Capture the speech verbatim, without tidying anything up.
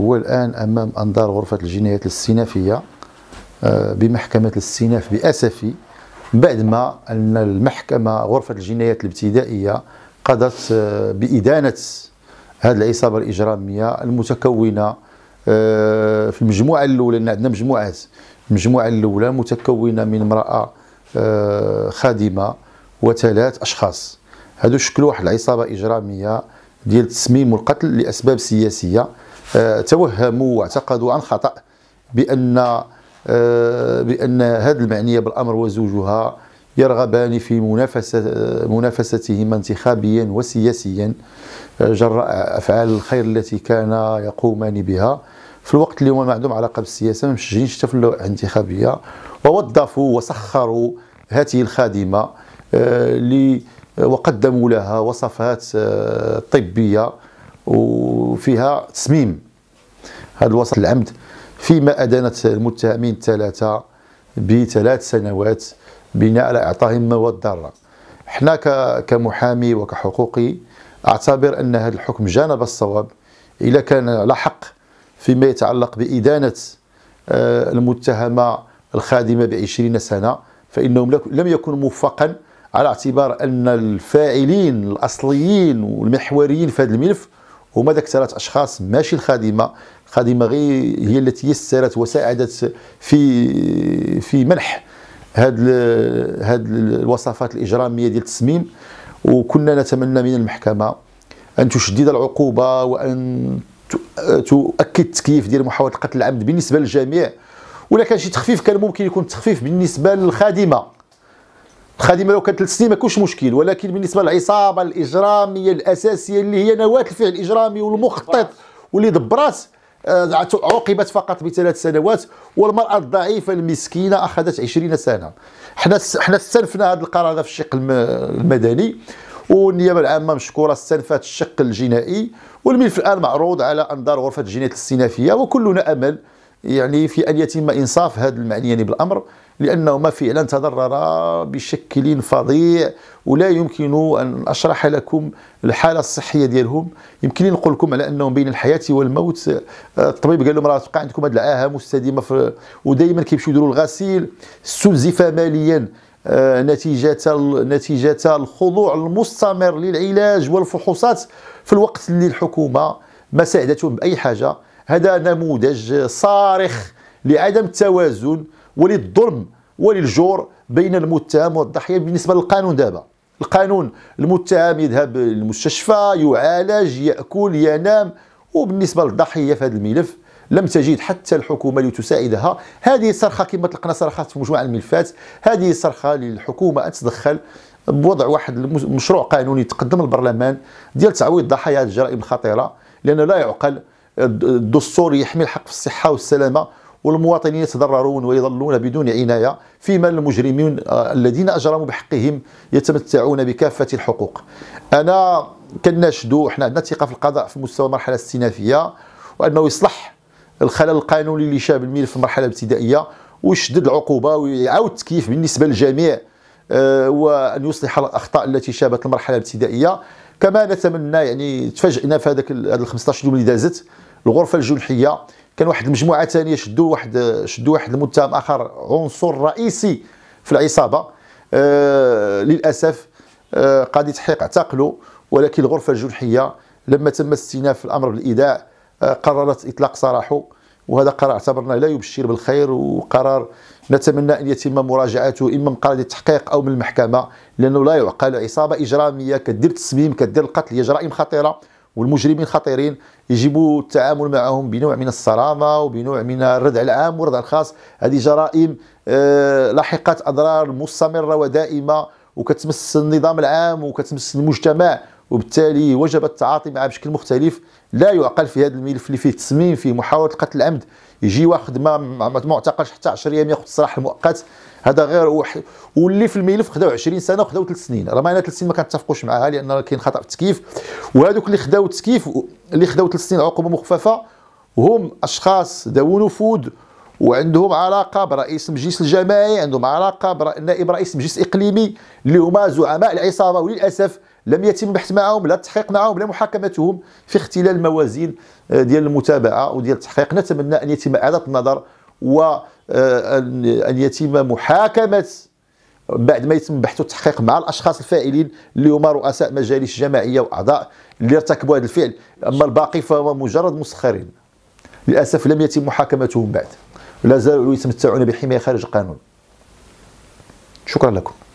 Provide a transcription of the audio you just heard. هو الآن أمام أنظار غرفة الجنايات الاستئنافية بمحكمة الاستئناف بآسفي، بعد ما أن المحكمة غرفة الجنايات الابتدائية قضت بإدانة هذه العصابة الإجرامية المتكونة في المجموعة الأولى. لأن عندنا مجموعات، المجموعة الأولى متكونة من امرأة خادمة وثلاث أشخاص. هادو شكلوا واحد العصابة إجرامية ديال التسميم والقتل لأسباب سياسية. توهموا واعتقدوا عن خطأ بأن بأن هذه المعنية بالأمر وزوجها يرغبان في منافسة منافستهما انتخابيا وسياسيا جراء أفعال الخير التي كان يقومان بها، في الوقت اللي هما ما عندهم علاقة بالسياسة، ما مشجعينش حتى في الانتخابية. ووظفوا وسخروا هذه الخادمة وقدموا لها وصفات طبية وفيها تسميم هذا الوصف العمد، فيما أدانت المتهمين الثلاثة بثلاث سنوات بناء على إعطائهم مواد ضارة. حنا كمحامي وكحقوقي أعتبر أن هذا الحكم جانب الصواب إذا كان على حق فيما يتعلق بإدانة المتهمة الخادمة بعشرين سنة، فإنهم لم يكونوا موفقا، على اعتبار أن الفاعلين الأصليين والمحوريين في هذا الملف هما ذاك ثلاث أشخاص، ماشي الخادمة. الخادمة غير هي التي يسرت وساعدت في في منح هاد هاد الوصفات الإجرامية ديال التسميم. وكنا نتمنى من المحكمة أن تشدد العقوبة وأن تؤكد التكييف ديال محاولة قتل العمد بالنسبة للجميع. ولا كان شي تخفيف كان ممكن يكون تخفيف بالنسبة للخادمة. الخادمة لو كانت ثلاث سنين ما كاينش مشكل، ولكن بالنسبة للعصابة الإجرامية الأساسية اللي هي نواة الفعل الإجرامي والمخطط واللي دبرات، عوقبت فقط بثلاث سنوات، والمرأة الضعيفة المسكينة أخذت عشرين سنة. حنا حنا استنفنا هذا القرار هذا في الشق المدني، والنيابة العامة مشكورة استنفت الشق الجنائي، والملف الآن معروض على أنظار غرفة الجنايات الاستئنافية. وكلنا أمل يعني في أن يتم إنصاف هذا المعنيين بالأمر، لأنهما فعلا تضررا بشكل فظيع، ولا يمكن أن أشرح لكم الحالة الصحية ديالهم. يمكن نقول لكم على أنهم بين الحياة والموت. الطبيب قال لهم راه تبقى عندكم هذه العاهة مستديمة، ودائما كيمشيو يديروا الغسيل، استنزف ماليا نتيجة نتيجة الخضوع المستمر للعلاج والفحوصات، في الوقت اللي الحكومة ما ساعدتهم بأي حاجة. هذا نموذج صارخ لعدم التوازن وللظلم وللجور بين المتهم والضحية بالنسبة للقانون. دابا القانون المتهم يذهب للمستشفى، يعالج، يأكل، ينام، وبالنسبة للضحية في هذا الملف لم تجد حتى الحكومة لتساعدها. هذه صرخة كما طلقنا صرخات في مجموعة الملفات، هذه صرخة للحكومة أن تتدخل بوضع واحد مشروع قانوني تقدم البرلمان ديال تعويض ضحايا الجرائم الخطيرة، لأنه لا يعقل الدستور يحمي الحق في الصحة والسلامة والمواطنين يتضررون ويظلون بدون عناية، فيما المجرمين الذين أجرموا بحقهم يتمتعون بكافة الحقوق. أنا كناشدو، حنا عندنا ثقة في القضاء في مستوى المرحلة الاستئنافية، وأنه يصلح الخلل القانوني اللي شاب الملف في المرحلة الابتدائية، ويشدد العقوبة ويعاود التكييف بالنسبة للجميع، وأن يصلح الأخطاء التي شابت المرحلة الابتدائية. كما نتمنى يعني تفاجئنا في هذاك هذا الخمسطاش يوم اللي دازت الغرفة الجنحية، كان واحد المجموعة ثانية شدوا واحد شدوا واحد المتهم آخر، عنصر رئيسي في العصابة. آه للأسف آه قاضي تحقيق اعتقلوا، ولكن الغرفة الجنحية لما تم استئناف الأمر بالإيداع آه قررت إطلاق سراحه، وهذا قرار اعتبرنا لا يبشر بالخير، وقرار نتمنى أن يتم مراجعته إما من قاضي التحقيق أو من المحكمة، لأنه لا يعقل عصابة إجرامية كدير التسميم كدير القتل، هي جرائم خطيرة والمجرمين خطيرين، يجب التعامل معهم بنوع من الصرامة وبنوع من الردع العام والردع الخاص. هذه جرائم لاحقت أضرار مستمرة ودائمة، وكتمس النظام العام وكتمس المجتمع، وبالتالي وجب التعاطي معها بشكل مختلف. لا يعقل في هذا الملف اللي فيه تسميم، فيه محاولة قتل العمد، يجي واخد ما معتقلش حتى عشرة أيام ياخذ السراح المؤقت. هذا غير وح... واللي في الملف خداو عشرين سنة وخداو ثلاث سنين، راه انا ثلاث سنين ما كنتفقوش معاها لان كاين خطا في التكييف. وهذوك اللي خداو التكييف اللي خداو ثلاث سنين عقوبه مخففه هم اشخاص ذوي نفوذ وعندهم علاقه برئيس المجلس الجماعي، عندهم علاقه بنائب رئيس المجلس الاقليمي اللي هما زعماء العصابه، وللاسف لم يتم البحث معهم لا التحقيق معهم لا محاكمتهم في اختلال الموازين ديال المتابعه وديال التحقيق. نتمنى ان يتم اعاده النظر وان يتم محاكمه بعد ما يتم بحث التحقيق مع الاشخاص الفاعلين اللي هما رؤساء مجالس جماعيه واعضاء اللي ارتكبوا هذا الفعل، اما الباقي فهو مجرد مسخرين للاسف لم يتم محاكمتهم بعد، لا زالوا يتمتعون بحمايه خارج القانون. شكرا لكم.